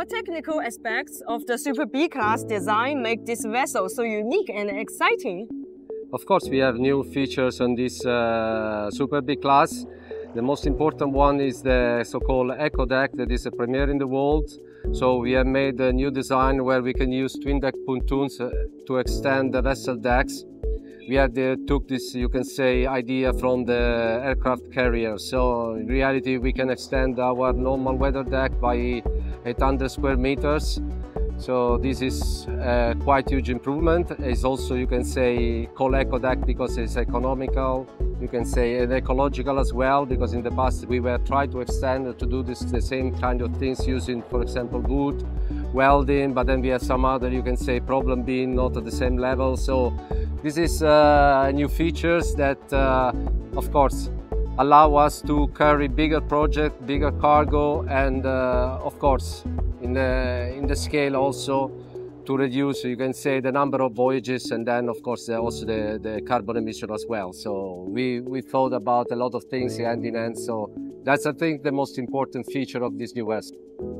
What technical aspects of the Super B-Class design make this vessel so unique and exciting? Of course, we have new features on this Super B-Class. The most important one is the so-called ECO-DECK, that is a premiere in the world. So we have made a new design where we can use twin deck pontoons to extend the vessel decks. We had took this, you can say, idea from the aircraft carrier. So in reality, we can extend our normal weather deck by 800 square meters. So this is a quite huge improvement. It's also, you can say, called ECO-DECK because it's economical, you can say, and ecological as well, because in the past we were trying to extend to do this, the same kind of things using, for example, wood, welding, but then we have some other, you can say, problem being not at the same level. So this is new features that, of course, allow us to carry bigger projects, bigger cargo, and of course, in the scale also to reduce, you can say, the number of voyages, and then of course also the carbon emission as well. So we thought about a lot of things hand in hand. So that's, I think, the most important feature of this new vessel.